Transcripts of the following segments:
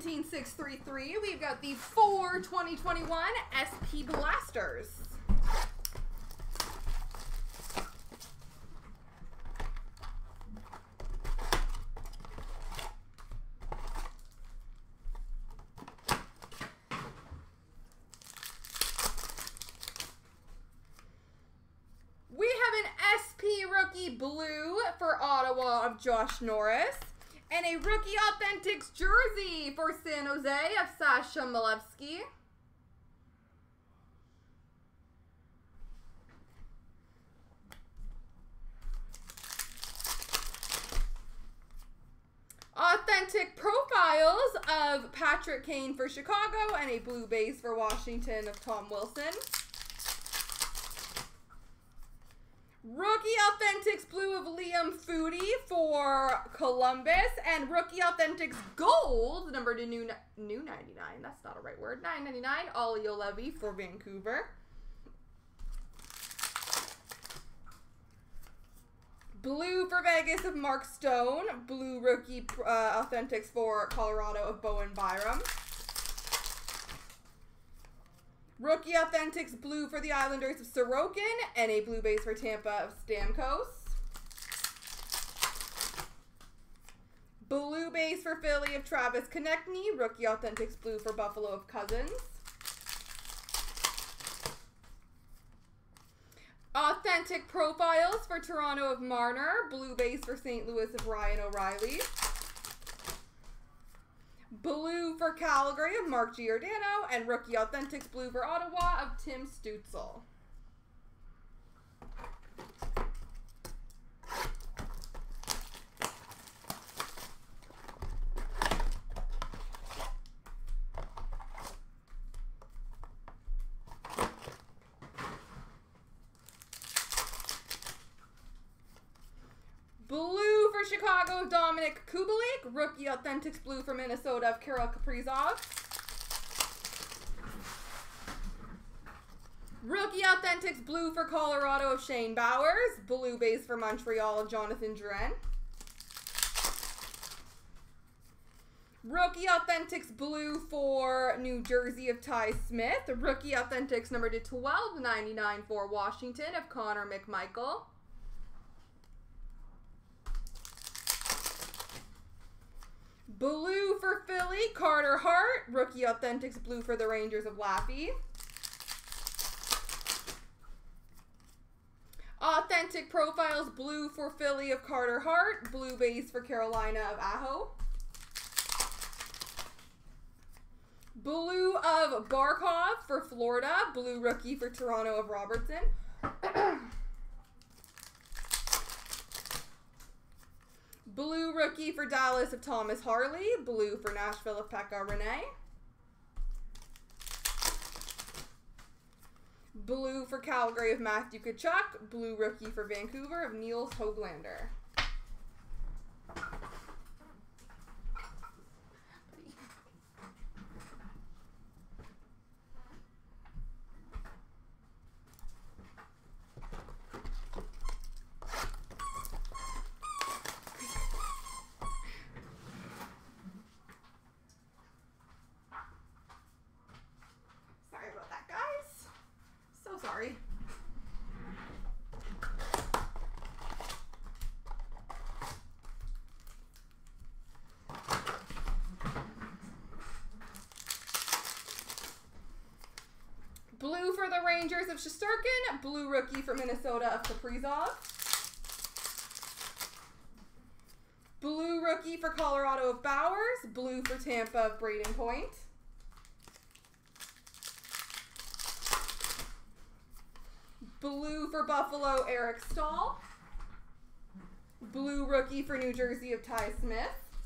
17633. We've got the 4/2021 SP Blasters. We have an SP Rookie Blue for Ottawa of Josh Norris. And a Rookie Authentics jersey for San Jose of Sasha Malevski. Authentic Profiles of Patrick Kane for Chicago and a Blue Base for Washington of Tom Wilson. Rookie Authentics Blue of Liam Foodie for Columbus. And Rookie Authentics Gold, numbered to new 99. That's not a right word. 999, Ollie Olevy for Vancouver. Blue for Vegas of Mark Stone. Blue Rookie Authentics for Colorado of Bowen Byram. Rookie Authentics Blue for the Islanders of Sorokin, and a Blue Base for Tampa of Stamkos. Blue Base for Philly of Travis Konechny. Rookie Authentics Blue for Buffalo of Cousins. Authentic Profiles for Toronto of Marner. Blue Base for St. Louis of Ryan O'Reilly. Blue for Calgary of Mark Giordano, and Rookie Authentics Blue for Ottawa of Tim Stützle. Blue for Chicago, Dominic Kubalik. Rookie Authentics Blue for Minnesota of Carol Kaprizov. Rookie Authentics Blue for Colorado of Shane Bowers. Blue Base for Montreal of Jonathan Duren. Rookie Authentics Blue for New Jersey of Ty Smith. Rookie Authentics number to 12/99 for Washington of Connor McMichael. Blue for Philly, Carter Hart. Rookie Authentics Blue for the Rangers of Laffy. Authentic Profiles Blue for Philly of Carter Hart. Blue Base for Carolina of Aho. Blue of Barkov for Florida. Blue Rookie for Toronto of Robertson. Blue Rookie for Dallas of Thomas Harley. Blue for Nashville of Pekka Rinne. Blue for Calgary of Matthew Tkachuk. Blue Rookie for Vancouver of Niels Höglander. Blue for the Rangers of Shesterkin. Blue Rookie for Minnesota of Kaprizov. Blue Rookie for Colorado of Bowers. Blue for Tampa of Braden Point. Blue for Buffalo, Eric Stahl. Blue Rookie for New Jersey of Ty Smith.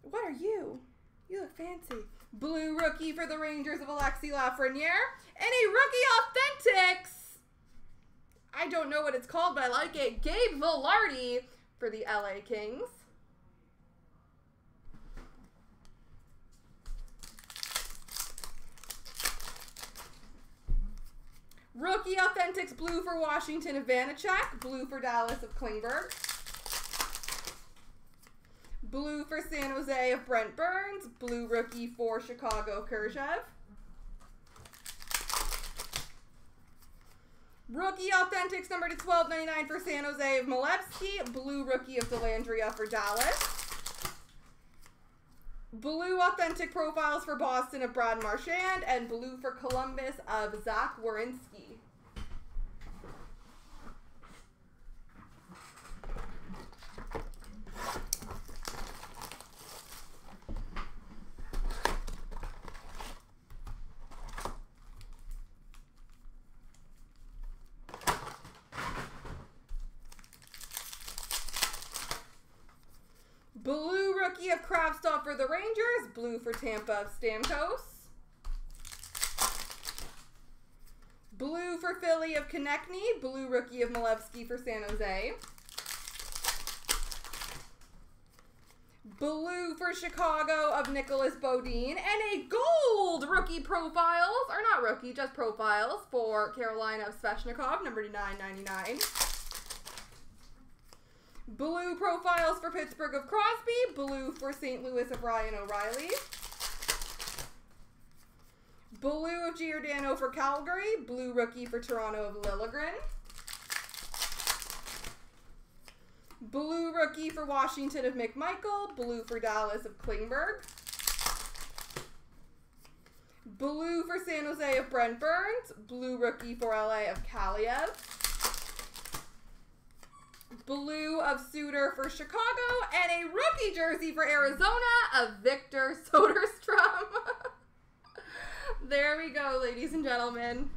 What are you? You look fancy. Blue Rookie for the Rangers of Alexis Lafreniere. And a Rookie Authentics, I don't know what it's called, but I like it, Gabe Vilardi for the LA Kings. Rookie Authentics Blue for Washington of Vanacek. Blue for Dallas of Klingberg. Blue for San Jose of Brent Burns. Blue rookie for Chicago, Kurzev. Rookie Authentics number to 12/99 for San Jose of Malevski. Blue rookie of Delandria for Dallas. Blue Authentic Profiles for Boston of Brad Marchand. And blue for Columbus of Zach Werenski. Blue rookie of Kravtsov for the Rangers. Blue for Tampa of Stamkos. Blue for Philly of Konechny. Blue rookie of Malevski for San Jose. Blue for Chicago of Nicholas Bodine. And a gold rookie profiles, or not rookie, just profiles, for Carolina of Svechnikov, number to 999. Blue profiles for Pittsburgh of Crosby. Blue for St. Louis of Ryan O'Reilly. Blue of Giordano for Calgary. Blue rookie for Toronto of Liljegren. Blue rookie for Washington of McMichael. Blue for Dallas of Klingberg. Blue for San Jose of Brent Burns. Blue rookie for LA of Kaliev. Blue of Suter for Chicago, and a rookie jersey for Arizona of Victor Soderstrom. There we go, ladies and gentlemen.